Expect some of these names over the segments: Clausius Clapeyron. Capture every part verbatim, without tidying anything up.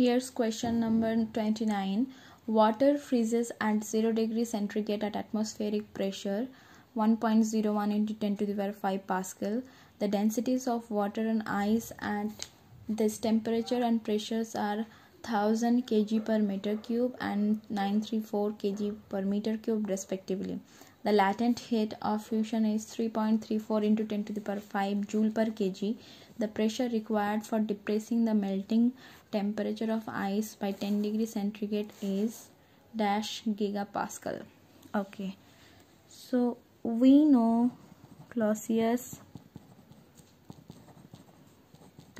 Here's question number twenty-nine. Water freezes at zero degree centigrade at atmospheric pressure one point zero one into ten to the power five Pascal. The densities of water and ice at this temperature and pressures are one thousand kilograms per meter cube and nine hundred thirty-four kilograms per meter cube respectively. The latent heat of fusion is three point three four into ten to the power five joule per kg. The pressure required for depressing the melting temperature of ice by ten degree centigrade is dash gigapascal. Okay, so we know Clausius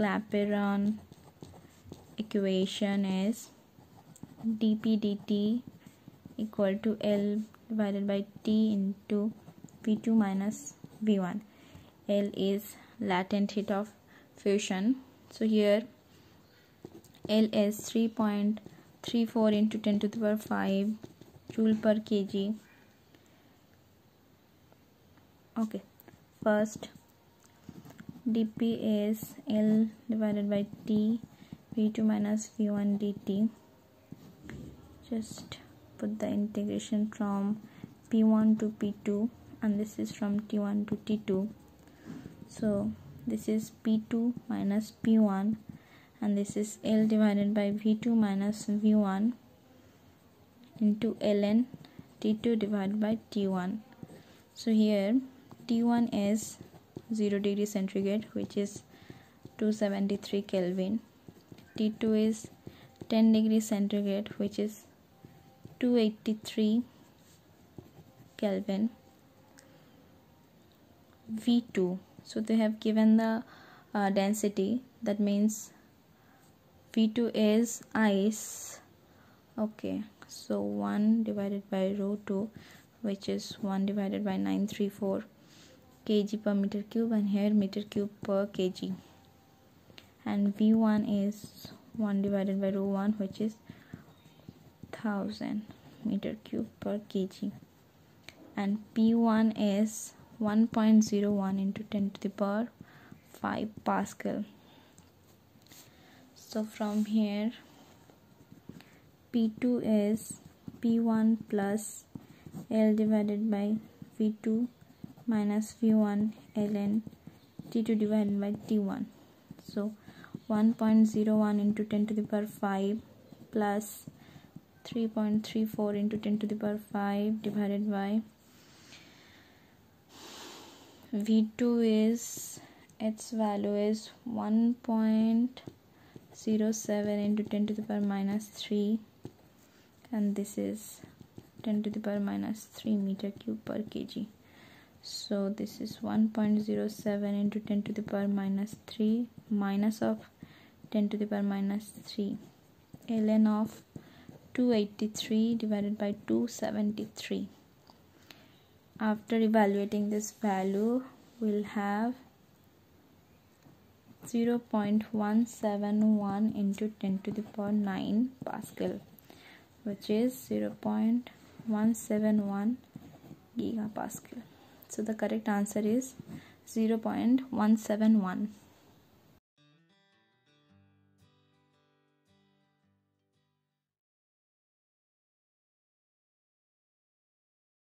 Clapeyron equation is dP dt equal to L divided by T into V two minus V one. L is latent heat of fusion. So here L is three point three four into ten to the power five joule per kg. Okay, first dP is L divided by T V two minus V one dt. Just put the integration from P one to P two, and this is from T one to T two. So this is P two minus P one, and this is L divided by V two minus V one into ln T two divided by T one. So here T one is zero degree centigrade, which is two hundred seventy-three Kelvin. T two is ten degree centigrade, which is two hundred eighty-three Kelvin. V two, so they have given the uh, density, that means V two is ice. Okay, so one divided by rho two, which is one divided by nine hundred thirty-four kilograms per meter cube, and here meter cube per kg. And V one is one divided by rho one, which is one thousand meter cube per kg. And P one is one point zero one into ten to the power five Pascal. So from here P two is P one plus L divided by V two minus V one ln T two divided by T one. So one point zero one into ten to the power five plus three point three four into ten to the power five divided by V two is, its value is one point zero seven into ten to the power minus three, and this is ten to the power minus three meter cube per kg. So this is one point zero seven into ten to the power minus three minus of ten to the power minus three ln of two hundred eighty-three divided by two hundred seventy-three. After evaluating this value, we'll have zero point one seven one into ten to the power nine Pascal, which is zero point one seven one gigapascal. So the correct answer is zero point one seven one.